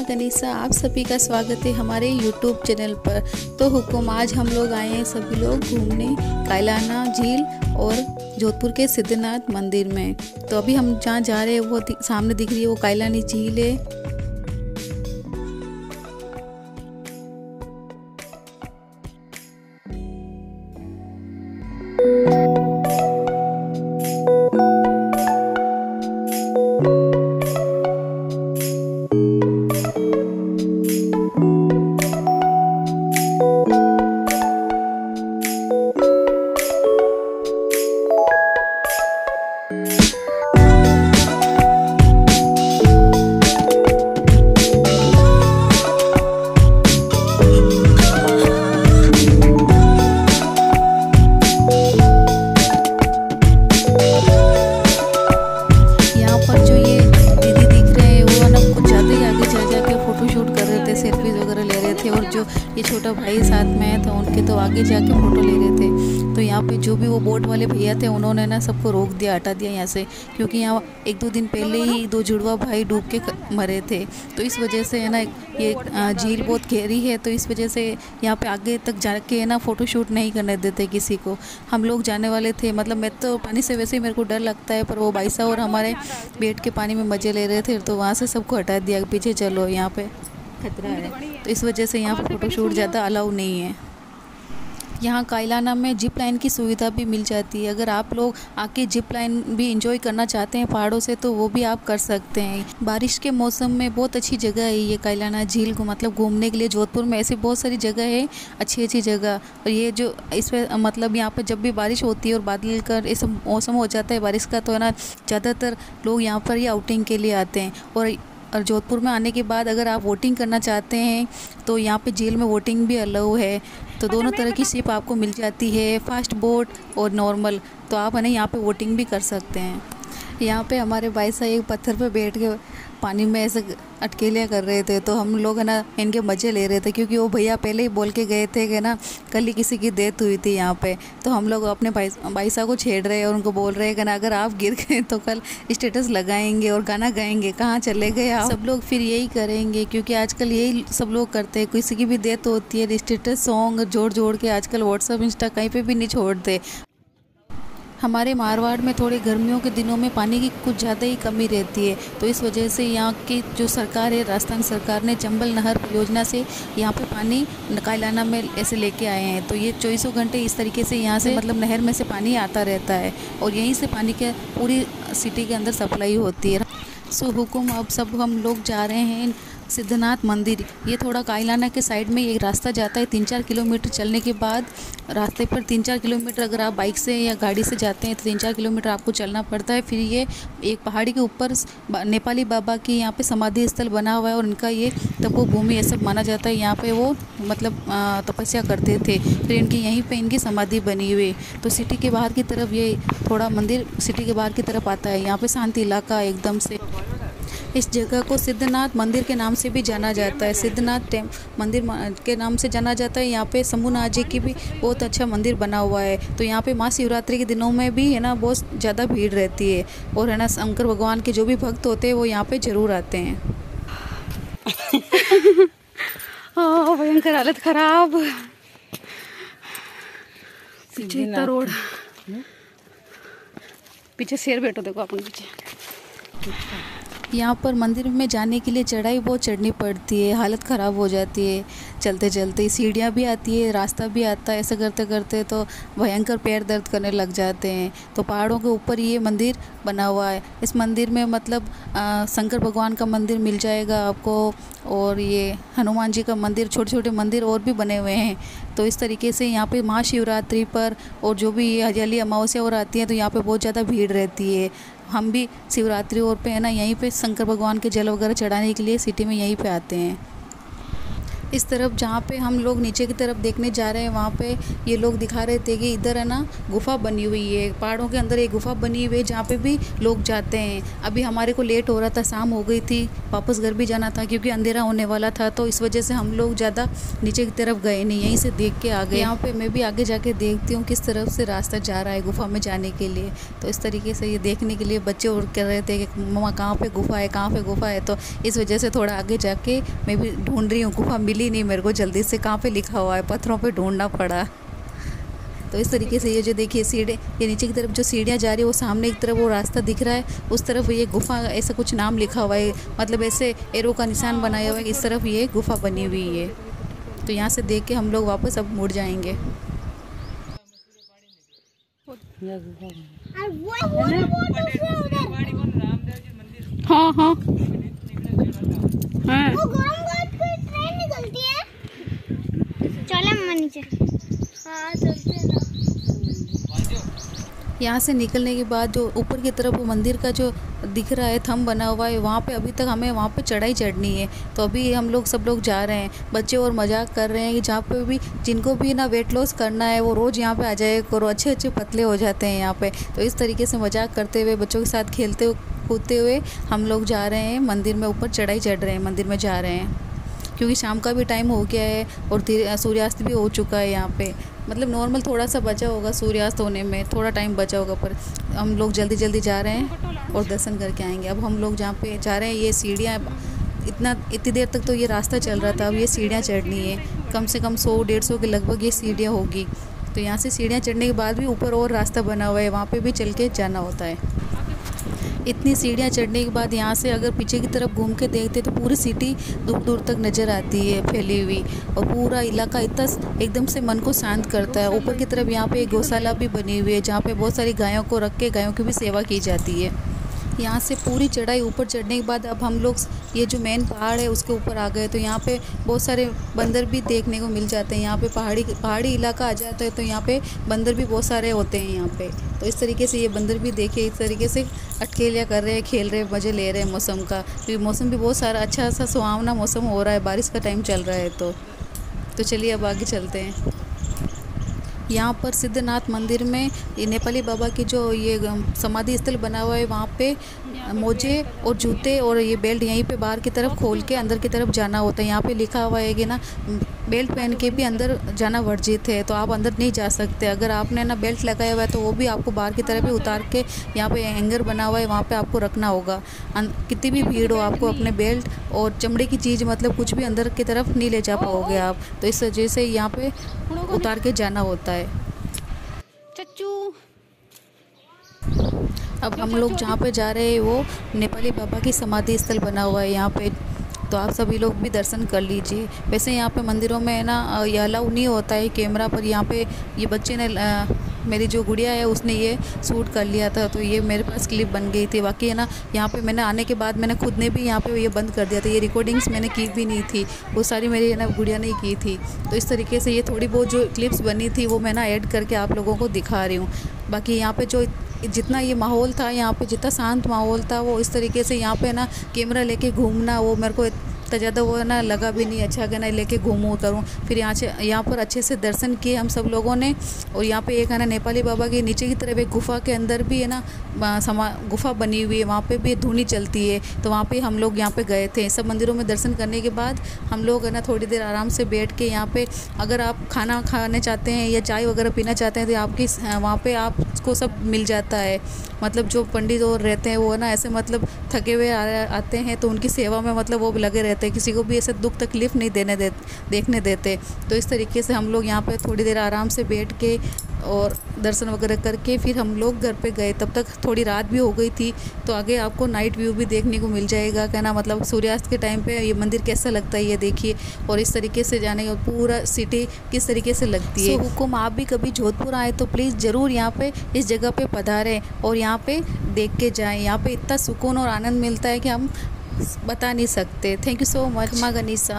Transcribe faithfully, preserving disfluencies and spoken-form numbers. माँ गनीसा, आप सभी का स्वागत है हमारे यूट्यूब चैनल पर। तो हुकुम, आज हम लोग आए हैं सभी लोग घूमने कायलाना झील और जोधपुर के सिद्धनाथ मंदिर में। तो अभी हम जहाँ जा रहे हैं वो सामने दिख रही है वो कायलानी झील है। छोटा भाई साथ में है तो उनके तो आगे जाके फ़ोटो ले रहे थे। तो यहाँ पे जो भी वो बोट वाले भैया थे उन्होंने ना सबको रोक दिया, हटा दिया यहाँ से, क्योंकि यहाँ एक दो दिन पहले ही दो जुड़वा भाई डूब के मरे थे। तो इस वजह से है ना ये झील बहुत गहरी है, तो इस वजह से यहाँ पे आगे तक जाके है ना फ़ोटोशूट नहीं करने देते किसी को। हम लोग जाने वाले थे, मतलब मैं तो पानी से वैसे ही मेरे को डर लगता है, पर वो भाई साहब और हमारे बैठ के पानी में मज़े ले रहे थे तो वहाँ से सबको हटा दिया, पीछे चलो यहाँ पर खतरा है। तो इस वजह से यहाँ पर फ़ोटोशूट ज़्यादा अलाउ नहीं है। यहाँ कायलाना में जिप लाइन की सुविधा भी मिल जाती है। अगर आप लोग आके जिप लाइन भी इंजॉय करना चाहते हैं पहाड़ों से तो वो भी आप कर सकते हैं। बारिश के मौसम में बहुत अच्छी जगह है ये कायलाना झील को, मतलब घूमने के लिए। जोधपुर में ऐसी बहुत सारी जगह है, अच्छी अच्छी जगह। और ये जो इस पर मतलब यहाँ पर जब भी बारिश होती है और बादल कर ऐसा मौसम हो जाता है बारिश का, तो है ना ज़्यादातर लोग यहाँ पर ही आउटिंग के लिए आते हैं। और और जोधपुर में आने के बाद अगर आप वोटिंग करना चाहते हैं तो यहाँ पे झील में वोटिंग भी अलाउ है। तो दोनों तरह की शिप आपको मिल जाती है, फास्ट बोट और नॉर्मल। तो आप है ना यहाँ पे वोटिंग भी कर सकते हैं। यहाँ पे हमारे भाई साहब एक पत्थर पे बैठ के पानी में ऐसे अटकेलियाँ कर रहे थे, तो हम लोग है ना इनके मज़े ले रहे थे, क्योंकि वो भैया पहले ही बोल के गए थे कि ना कल ही किसी की डेथ हुई थी यहाँ पे। तो हम लोग अपने भाई भाई साहब को छेड़ रहे हैं और उनको बोल रहे हैं कि ना अगर आप गिर गए तो कल स्टेटस लगाएंगे और गाना गाएंगे कहाँ चले गए आप। सब लोग फिर यही करेंगे, क्योंकि आजकल यही सब लोग करते हैं, किसी की भी डेथ होती है स्टेटस सॉन्ग जोड़ जोड़ के आजकल व्हाट्सअप इंस्टा कहीं पर भी नहीं छोड़ते। हमारे मारवाड़ में थोड़े गर्मियों के दिनों में पानी की कुछ ज़्यादा ही कमी रहती है, तो इस वजह से यहाँ की जो सरकार है राजस्थान सरकार ने चंबल नहर परियोजना से यहाँ पे पानी कायलाना में ऐसे लेके आए हैं। तो ये चौबीसों घंटे इस तरीके से यहाँ से मतलब नहर में से पानी आता रहता है और यहीं से पानी के पूरी सिटी के अंदर सप्लाई होती है। सो हुकुम, अब सब हम लोग जा रहे हैं सिद्धनाथ मंदिर। ये थोड़ा कायलाना के साइड में एक रास्ता जाता है, तीन चार किलोमीटर चलने के बाद रास्ते पर तीन चार किलोमीटर अगर आप बाइक से या गाड़ी से जाते हैं तो तीन चार किलोमीटर आपको चलना पड़ता है। फिर ये एक पहाड़ी के ऊपर नेपाली बाबा की यहाँ पे समाधि स्थल बना हुआ है और उनका ये तपोभूमि ऐसा माना जाता है, यहाँ पे वो मतलब तपस्या करते थे, फिर इनकी यहीं पर इनकी समाधि बनी हुई। तो सिटी के बाहर की तरफ ये थोड़ा मंदिर सिटी के बाहर की तरफ आता है, यहाँ पर शांति इलाका एकदम से। इस जगह को सिद्धनाथ मंदिर के नाम से भी जाना जाता है, सिद्धनाथ मंदिर के नाम से जाना जाता है। यहाँ पे शंभूनाथ जी की भी बहुत अच्छा मंदिर बना हुआ है। तो यहाँ पे माँ शिवरात्रि के दिनों में भी है ना बहुत ज़्यादा भीड़ रहती है और है ना शंकर भगवान के जो भी भक्त होते हैं वो यहाँ पे ज़रूर आते हैं। भयंकर हालत खराब, पीछे इतना रोड, पीछे शेर बैठो देखो अपने पीछे। यहाँ पर मंदिर में जाने के लिए चढ़ाई बहुत चढ़नी पड़ती है, हालत ख़राब हो जाती है चलते चलते। सीढ़ियाँ भी आती है, रास्ता भी आता है, ऐसा करते करते तो भयंकर पैर दर्द करने लग जाते हैं। तो पहाड़ों के ऊपर ये मंदिर बना हुआ है। इस मंदिर में मतलब आ, शंकर भगवान का मंदिर मिल जाएगा आपको और ये हनुमान जी का मंदिर, छोटे छोटे मंदिर और भी बने हुए हैं। तो इस तरीके से यहाँ पे महाशिवरात्रि पर और जो भी ये हरियाली अमावस्या और आती है तो यहाँ पे बहुत ज़्यादा भीड़ रहती है। हम भी शिवरात्रि और पे है ना यहीं पे शंकर भगवान के जल वगैरह चढ़ाने के लिए सिटी में यहीं पे आते हैं। इस तरफ जहाँ पे हम लोग नीचे की तरफ देखने जा रहे हैं वहाँ पे ये लोग दिखा रहे थे कि इधर है ना गुफा बनी हुई है, पहाड़ों के अंदर एक गुफा बनी हुई है जहाँ पे भी लोग जाते हैं। अभी हमारे को लेट हो रहा था, शाम हो गई थी, वापस घर भी जाना था क्योंकि अंधेरा होने वाला था, तो इस वजह से हम लोग ज़्यादा नीचे की तरफ गए नहीं, यहीं से देख के आ गए। यहाँ पर मैं भी आगे जाके देखती हूँ किस तरफ से रास्ता जा रहा है गुफा में जाने के लिए। तो इस तरीके से ये देखने के लिए बच्चे और कर रहे थे कि मम्मा कहाँ पे गुफा है, कहाँ पे गुफा है। तो इस वजह से थोड़ा आगे जाके मैं भी ढूंढ रही हूँ, गुफा मिली नहीं मेरे को जल्दी से, कहाँ पे लिखा हुआ है, पत्थरों पे ढूंढना पड़ा। तो इस तरीके से ये जो देखिए सीढ़ी, ये नीचे की तरफ जो सीढ़ियाँ जा रही है वो सामने एक तरफ वो रास्ता दिख रहा है, उस तरफ ये गुफा ऐसा कुछ नाम लिखा हुआ है, मतलब ऐसे एरो का निशान बनाया हुआ है, इस तरफ ये गुफा बनी हुई है। तो यहाँ से देख के हम लोग वापस अब मुड़ जाएंगे। हाँ हाँ हाँ। वो गोरमगढ़ पे ट्रेन निकलती है। चलो मम्मा नीचे। हाँ चलते हैं ना। यहाँ से निकलने के बाद जो ऊपर की तरफ वो मंदिर का जो दिख रहा है थंब बना हुआ है, वहाँ पे अभी तक हमें वहाँ पे चढ़ाई चढ़नी है। तो अभी हम लोग सब लोग जा रहे हैं, बच्चे और मजाक कर रहे हैं कि जहाँ पे भी जिनको भी ना वेट लॉस करना है वो रोज़ यहाँ पे आ जाए करो, अच्छे अच्छे पतले हो जाते हैं यहाँ पे। तो इस तरीके से मजाक करते हुए बच्चों के साथ खेलते कूदते हुए हम लोग जा रहे हैं मंदिर में, ऊपर चढ़ाई चढ़ रहे हैं, मंदिर में जा रहे हैं क्योंकि शाम का भी टाइम हो गया है और सूर्यास्त भी हो चुका है। यहाँ पे मतलब नॉर्मल थोड़ा सा बचा होगा सूर्यास्त होने में, थोड़ा टाइम बचा होगा, पर हम लोग जल्दी जल्दी जा रहे हैं और दर्शन करके आएंगे। अब हम लोग जहाँ पे जा रहे हैं ये सीढ़ियाँ, इतना इतनी देर तक तो ये रास्ता चल रहा था, अब ये सीढ़ियाँ चढ़नी है, कम से कम सौ डेढ़ सौ के लगभग ये सीढ़ियाँ होगी। तो यहाँ से सीढ़ियाँ चढ़ने के बाद भी ऊपर और रास्ता बना हुआ है, वहाँ पर भी चल के जाना होता है। इतनी सीढ़ियाँ चढ़ने के बाद यहाँ से अगर पीछे की तरफ घूम के देखते तो पूरी सिटी दूर दूर तक नज़र आती है फैली हुई, और पूरा इलाका इतना एकदम से मन को शांत करता है। ऊपर की तरफ यहाँ पे एक गौशाला भी बनी हुई है जहाँ पे बहुत सारी गायों को रख के गायों की भी सेवा की जाती है। यहाँ से पूरी चढ़ाई ऊपर चढ़ने के बाद अब हम लोग ये जो मेन पहाड़ है उसके ऊपर आ गए। तो यहाँ पे बहुत सारे बंदर भी देखने को मिल जाते हैं। यहाँ पे पहाड़ी पहाड़ी इलाका आ जाता है तो यहाँ पे बंदर भी बहुत सारे होते हैं यहाँ पे। तो इस तरीके से ये बंदर भी देखे, इस तरीके से अटकेलियाँ कर रहे हैं, खेल रहे हैं, मज़े ले रहे हैं मौसम का, क्योंकि तो मौसम भी बहुत सारा अच्छा सा सुहावना मौसम हो रहा है, बारिश का टाइम चल रहा है। तो, तो चलिए अब आगे चलते हैं। यहाँ पर सिद्धनाथ मंदिर में नेपाली बाबा की जो ये समाधि स्थल बना हुआ है वहाँ पे मोजे और जूते और ये बेल्ट यहीं पे बाहर की तरफ खोल के अंदर की तरफ जाना होता है। यहाँ पे लिखा हुआ है कि ना बेल्ट पहन के भी अंदर जाना वर्जित है, तो आप अंदर नहीं जा सकते। अगर आपने ना बेल्ट लगाया हुआ है तो वो भी आपको बाहर की तरफ ही उतार के यहाँ पे हैंगर बना हुआ है वहाँ पे आपको रखना होगा। कितनी भी भीड़ हो आपको अपने बेल्ट और चमड़े की चीज़ मतलब कुछ भी अंदर की तरफ नहीं ले जा पाओगे आप, तो इस वजह से यहाँ पे उतार के जाना होता है। चच्चू अब हम लोग जहाँ पे जा रहे हैं वो नेपाली बाबा की समाधि स्थल बना हुआ है यहाँ पे, तो आप सभी लोग भी दर्शन कर लीजिए। वैसे यहाँ पे मंदिरों में ना ये अलाउ नहीं होता है कैमरा, पर यहाँ पे ये बच्चे ने आ, मेरी जो गुड़िया है उसने ये शूट कर लिया था तो ये मेरे पास क्लिप बन गई थी। बाकी है ना यहाँ पे मैंने आने के बाद मैंने खुद ने भी यहाँ पे ये बंद कर दिया था, ये रिकॉर्डिंग्स मैंने की भी नहीं थी, वो सारी मेरी है ना गुड़िया ने की थी। तो इस तरीके से ये थोड़ी बहुत जो क्लिप्स बनी थी वो मैं ना ऐड करके आप लोगों को दिखा रही हूँ। बाकी यहाँ पे जो जितना ये माहौल था, यहाँ पे जितना शांत माहौल था, वो इस तरीके से यहाँ पे ना कैमरा लेके घूमना वो मेरे को इतना ज़्यादा वो ना लगा भी नहीं, अच्छा कहना लेके घूमूँ करूँ। फिर यहाँ से यहाँ पर अच्छे से दर्शन किए हम सब लोगों ने। और यहाँ पे एक है ना नेपाली बाबा के नीचे की तरफ एक गुफा के अंदर भी है ना समा गुफा बनी हुई है, वहाँ पर भी धुनी चलती है, तो वहाँ पर हम लोग यहाँ पर गए थे। सब मंदिरों में दर्शन करने के बाद हम लोग है ना थोड़ी देर आराम से बैठ के यहाँ पर अगर आप खाना खाने चाहते हैं या चाय वगैरह पीना चाहते हैं तो आपकी वहाँ पर आपको सब मिल जाता है। मतलब जो पंडित और रहते हैं वो ना ऐसे मतलब थके हुए आते हैं तो उनकी सेवा में मतलब वो लगे रहते हैं, किसी को भी ऐसे दुख तकलीफ़ नहीं देने दे देखने देते। तो इस तरीके से हम लोग यहाँ पे थोड़ी देर आराम से बैठ के और दर्शन वगैरह करके फिर हम लोग घर पे गए। तब तक थोड़ी रात भी हो गई थी, तो आगे आपको नाइट व्यू भी देखने को मिल जाएगा, कहना मतलब सूर्यास्त के टाइम पे ये मंदिर कैसा लगता है ये देखिए। और इस तरीके से जाने का पूरा सिटी किस तरीके से लगती है। हुकुम, आप भी कभी जोधपुर आए तो प्लीज़ ज़रूर यहाँ पे इस जगह पे पधारें और यहाँ पे देख के जाएँ। यहाँ पर इतना सुकून और आनंद मिलता है कि हम बता नहीं सकते। थैंक यू सो मच माँ गनीसा।